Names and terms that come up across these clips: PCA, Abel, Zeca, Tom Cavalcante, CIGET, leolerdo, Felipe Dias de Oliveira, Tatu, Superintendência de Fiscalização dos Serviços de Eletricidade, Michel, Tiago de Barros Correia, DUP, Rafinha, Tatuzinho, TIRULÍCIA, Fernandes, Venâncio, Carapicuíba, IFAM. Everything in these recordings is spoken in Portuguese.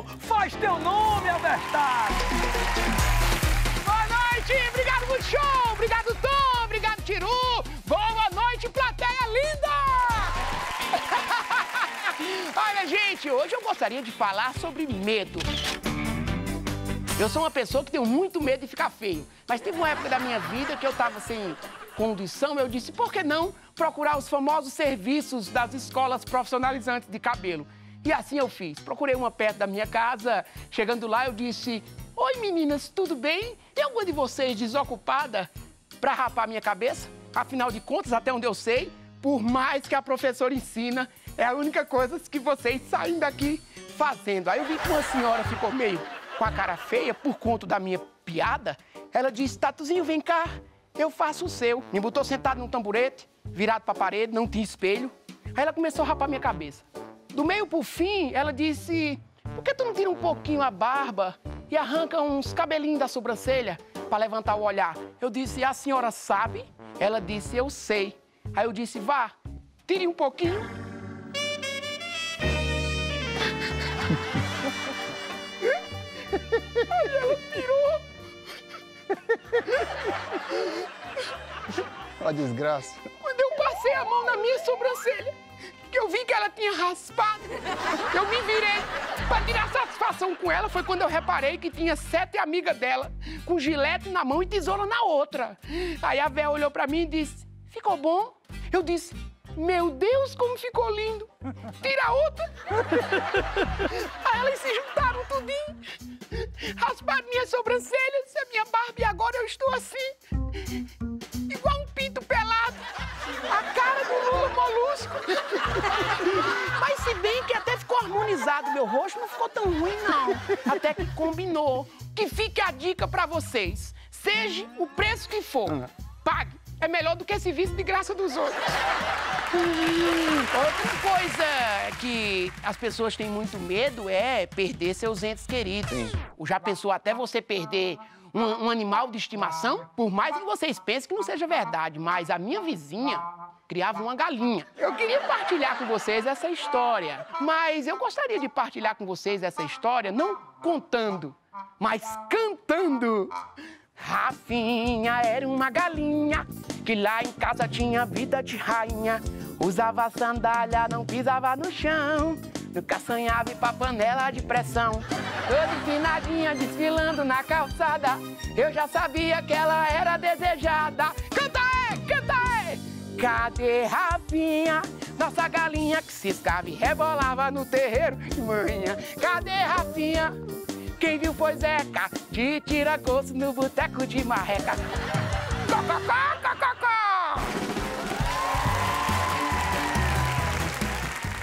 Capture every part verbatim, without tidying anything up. Brasil! Faz teu nome, Albertado! Boa noite! Obrigado, Michel! Obrigado, Tom! Obrigado, Tiru! Boa noite, plateia linda! Olha, gente, hoje eu gostaria de falar sobre medo. Eu sou uma pessoa que tenho muito medo de ficar feio. Mas teve uma época da minha vida que eu tava sem condição, eu disse, por que não procurar os famosos serviços das escolas profissionalizantes de cabelo? E assim eu fiz. Procurei uma perto da minha casa, chegando lá eu disse, oi meninas, tudo bem? Tem alguma de vocês desocupada pra rapar minha cabeça? Afinal de contas, até onde eu sei, por mais que a professora ensina, é a única coisa que vocês saem daqui fazendo. Aí eu vi que uma senhora ficou meio com a cara feia por conta da minha piada. Ela disse, Tatuzinho, vem cá, eu faço o seu. Me botou sentado num tamborete, virado pra parede, não tinha espelho. Aí ela começou a rapar minha cabeça. Do meio pro fim, ela disse, por que tu não tira um pouquinho a barba e arranca uns cabelinhos da sobrancelha pra levantar o olhar? Eu disse, a senhora sabe? Ela disse, eu sei. Aí eu disse, vá, tire um pouquinho. Aí ela tirou. Uma desgraça. Quando eu passei a mão na minha sobrancelha, que eu vi que ela tinha raspado, eu me virei pra tirar satisfação com ela. Foi quando eu reparei que tinha sete amigas dela, com gilete na mão e tesoura na outra. Aí a Abel olhou pra mim e disse, ficou bom? Eu disse, meu Deus, como ficou lindo. Tira outra. Aí elas se juntaram tudinho. Raspar minhas sobrancelhas, a minha barba, e agora eu estou assim, igual um pinto pelado, a cara do Lula Molusco. Mas se bem que até ficou harmonizado meu rosto, não ficou tão ruim, não. Até que combinou. Que fique a dica pra vocês, seja o preço que for, pague. É melhor do que esse vício de graça dos outros. Outra coisa que as pessoas têm muito medo é perder seus entes queridos. Sim. Já pensou até você perder um, um animal de estimação? Por mais que vocês pensem que não seja verdade, mas a minha vizinha criava uma galinha. Eu queria partilhar com vocês essa história, mas eu gostaria de partilhar com vocês essa história não contando, mas cantando. Rafinha era uma galinha que lá em casa tinha vida de rainha. Usava sandália, não pisava no chão, nunca sonhava ir pra panela de pressão. Toda empinadinha, desfilando na calçada, eu já sabia que ela era desejada. Canta aí, canta aí! Cadê Rafinha? Nossa galinha que ciscava e rebolava no terreiro de manhã. Cadê Rafinha? Quem viu foi Zeca, de tiragosto no boteco de marreca. Cococó, cococó!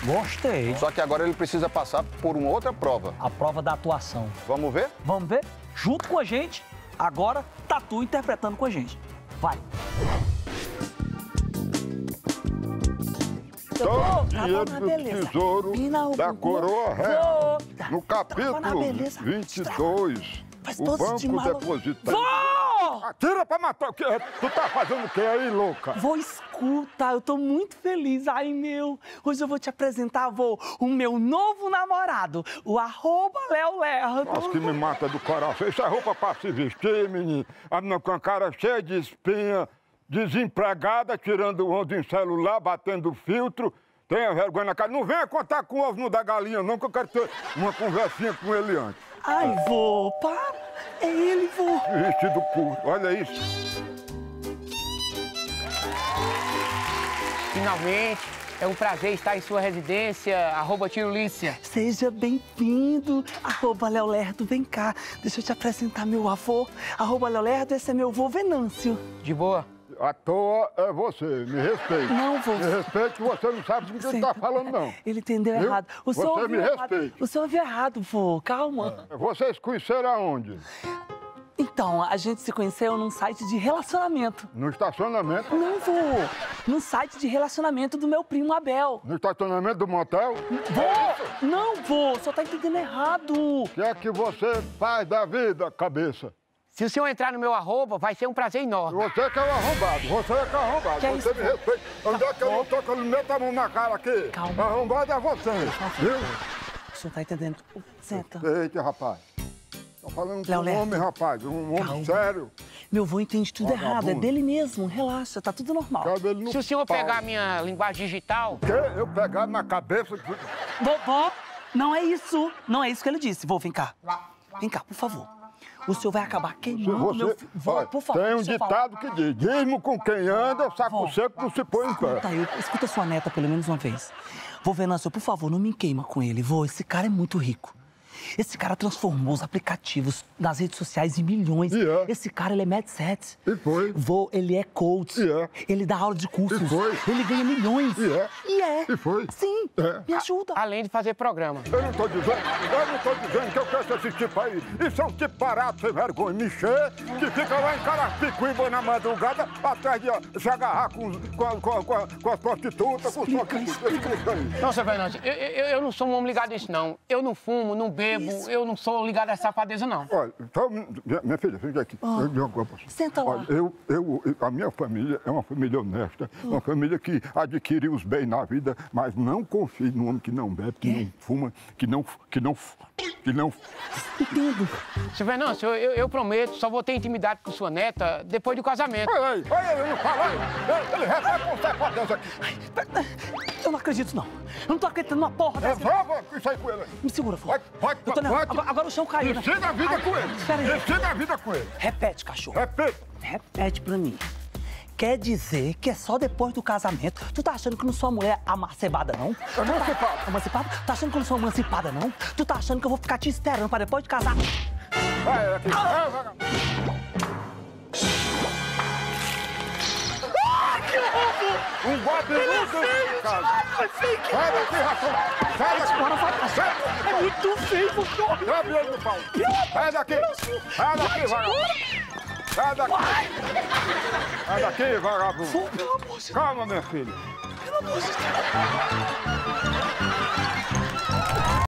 Gostei. Só que agora ele precisa passar por uma outra prova. A prova da atuação. Vamos ver? Vamos ver? Junto com a gente, agora, Tatu interpretando com a gente. Vai. Tô guiando o tesouro da coroa ré. No capítulo vinte e dois, o banco deposita... Atira pra matar o quê? Tu tá fazendo o quê aí, louca? Vô, escuta, eu tô muito feliz. Ai, meu, hoje eu vou te apresentar, vô, o meu novo namorado, o arroba leolerdo. Nossa, que me mata do coração. Isso é roupa pra se vestir, menino. A minha com a cara cheia de espinha. Desempregada, tirando onda em celular, batendo filtro. Tenha vergonha na cara. Não venha contar com o ovo no da galinha, não, que eu quero ter uma conversinha com ele antes. Ai, vô, para. É ele, vô. Vestido curto, olha isso. Finalmente. É um prazer estar em sua residência, arroba TIRULÍCIA. Seja bem-vindo, arroba leolerdo, vem cá. Deixa eu te apresentar meu avô, arroba leolerdo, esse é meu avô Venâncio. De boa? À toa é você, me respeite. Não, vô. Me respeite, você não sabe do que ele tá falando, não. Ele entendeu eu? errado. O você senhor me respeite. O senhor ouviu errado, vô, calma. É. Vocês conheceram aonde? Então, a gente se conheceu num site de relacionamento. No estacionamento? Não, vô. Num site de relacionamento do meu primo Abel. No estacionamento do motel? Vô! Não, vô. Só tá entendendo errado. O que é que você faz da vida, cabeça? Se o senhor entrar no meu arroba, vai ser um prazer enorme. Você que é o arrombado. Você é que é o arrombado. Que é você isso? Me respeita. Onde é que eu não tô com o meu tamanho na cara aqui? Calma. Arrombado é você, viu? O senhor tá entendendo? Zeca. Eita, rapaz. Tá falando com um homem, rapaz. Um homem Calma. sério. Meu avô entende tudo Vagabundo. errado. É dele mesmo. Relaxa, tá tudo normal. No Se o senhor pau. pegar a minha linguagem digital... O quê? Eu pegar na cabeça... Vovó, não é isso. Não é isso que ele disse. Vou, vem cá. Vem cá, por favor. O senhor vai acabar queimando você, meu filho. Vó, por favor. Tem um ditado fala. que diz, dízimo com quem anda, saco Vó, seco não se põe em pé. Eu, escuta sua neta pelo menos uma vez. Vô, Venâncio, por favor, não me queima com ele. Vô, esse cara é muito rico. Esse cara transformou os aplicativos nas redes sociais em milhões. Yeah. Esse cara, ele é mindset. E foi. Vô, ele é coach. Yeah. Ele dá aula de cursos. E foi. Ele ganha milhões. E yeah. é. Yeah. E foi. Sim. Yeah. Me ajuda. A, além de fazer programa. Eu não tô dizendo, eu não tô dizendo que eu quero esse tipo aí. Isso é um tipo barato, sem vergonha, Michel, que fica lá em Carapicuíba na madrugada, atrás de ó, se agarrar com, com, com, com, com as prostitutas, com os prostitutas. Não, seu Fernandes, eu, eu, eu não sou um homem ligado a isso, não. Eu não fumo, não bebo. Isso. Eu não sou ligado a essa safadeza, não. Olha, então, minha filha, fica aqui. Oh. Eu, Senta olha, lá. Eu, eu, a minha família é uma família honesta, oh. uma família que adquiriu os bens na vida, mas não confie no homem que não bebe, que é. não fuma, que não... que não... que não... Entendo. Seu Venâncio, eu, eu prometo, só vou ter intimidade com sua neta depois do casamento. Olha aí, olha aí, eu não falo aí. Ele recebe com safadeza aqui. Eu não acredito, não. Eu não tô acreditando numa porra dessa. É, isso aí com ele aí. Me segura, vai. Vai. Eu tô agora, agora o chão caiu. Decida a vida ah, com ele. Decida a vida com ele. Repete, cachorro. Repete. Repete pra mim. Quer dizer que é só depois do casamento. Tu tá achando que eu não sou uma mulher emancipada, não? Emancipada. Tá... Emancipada? Tu tá achando que eu não sou emancipada, não? Tu tá achando que eu vou ficar te esperando pra depois de casar? Vai, é aqui. Ah! Vai, vai, vai. Ah, que louco! Um golpe muito caro. Sai daqui, Rafinha. Sai daqui. Agora vai sai daqui. É muito feio, doutor. Trabe ele no pau. Sai daqui. Sai daqui, vai. Sai daqui! Sai daqui, vagabundo! Calma, minha filha! Pelo amor de Deus!